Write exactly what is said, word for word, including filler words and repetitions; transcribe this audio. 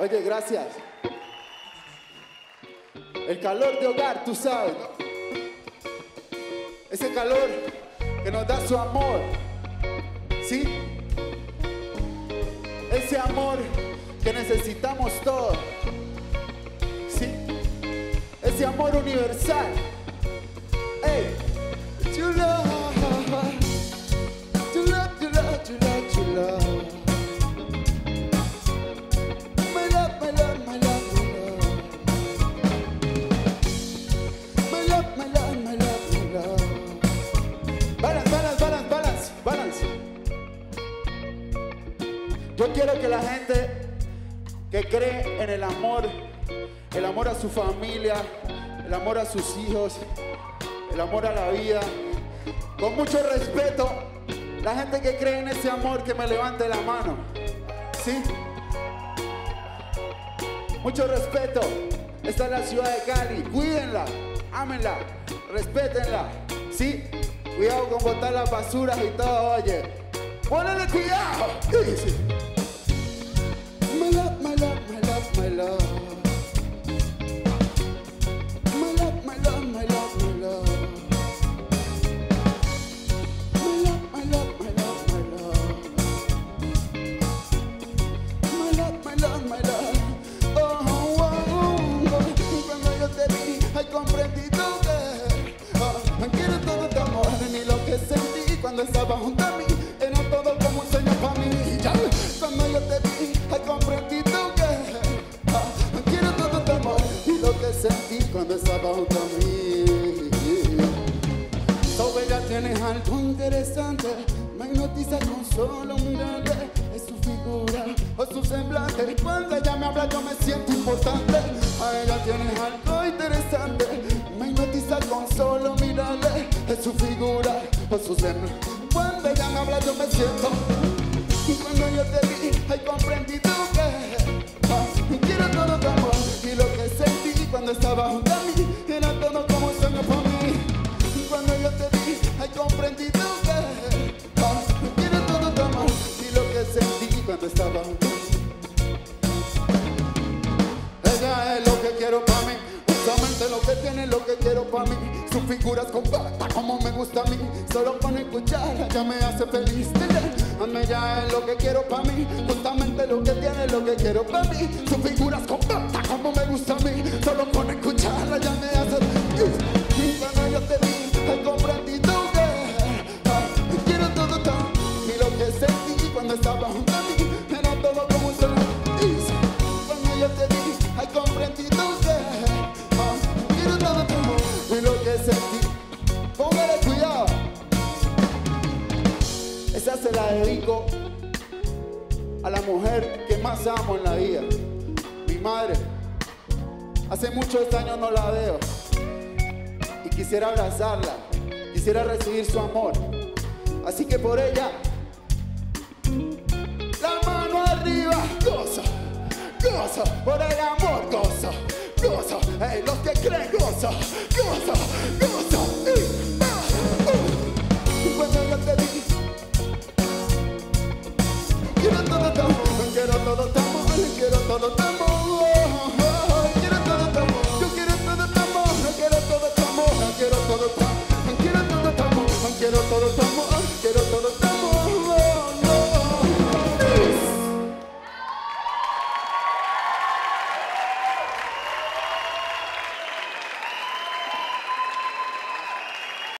Oye, gracias. El calor de hogar, tú sabes, ¿no? Ese calor que nos da su amor, ¿sí? Ese amor que necesitamos todos, ¿sí? Ese amor universal. ¡Ey! ¡Chulo! Yo quiero que la gente que cree en el amor, el amor a su familia, el amor a sus hijos, el amor a la vida, con mucho respeto, la gente que cree en ese amor, que me levante la mano, ¿sí? Mucho respeto, esta es la ciudad de Cali, cuídenla, ámenla, respétenla, ¿sí? Cuidado con botar las basuras y todo, oye, ¡ponle cuidado! ¿Qué dice? My love, my love, my love, my love. My love, my love, my love, my love. My love, my love, my love, my love. My love, my love, my love. Oh, oh, oh. Cuando yo te vi, ay, comprendí todo que oh, no quiero todo tu amor ni lo que sentí cuando estaba junto a mí. Era todo como un sueño para mí. Cuando yo te vi, ay, comprendí tu que ah, no quiero todo tu amor y lo que sentí cuando estaba junto a mí. Tu bella tienes algo interesante, me hipnotiza con solo mirarte. Es su figura o su semblante, cuando ella me habla yo me siento importante. A ella tienes algo interesante, me hipnotiza con solo mirarle. Es su figura o su semblante, cuando ella me habla yo me siento. Cuando yo te vi, ay, comprendí tú que ah, quiero todo tu amor y lo que sentí cuando estaba junto a mí era todo como un sueño para mí. Cuando yo te vi, ay, comprendí tú que ah, quiero todo tu amor y lo que sentí cuando estaba junto a mí. Ella es lo que quiero para mí, justamente lo que tiene, lo que quiero para mí. Sus figuras compacta como me gusta a mí, solo con escucharla ya me hace feliz. Hazme ya es lo que quiero para mí, justamente lo que tiene, lo que quiero para mí. Sus figuras compactas como me gusta a mí, solo con escucharla ya me hace feliz. Y cuando yo te vi, ay, comprendí tú que ah, quiero todo tan y lo que sentí cuando estaba junto a mí era todo como un solo. Y cuando yo te vi, ay, comprendí tú que ah, quiero todo tan y lo que sentí. Póngale cuidado. Esa se la dedico a la mujer que más amo en la vida, mi madre. Hace muchos años no la veo y quisiera abrazarla, quisiera recibir su amor. Así que por ella, la mano arriba, gozo, gozo, por el amor, gozo, gozo, hey, los que creen, gozo.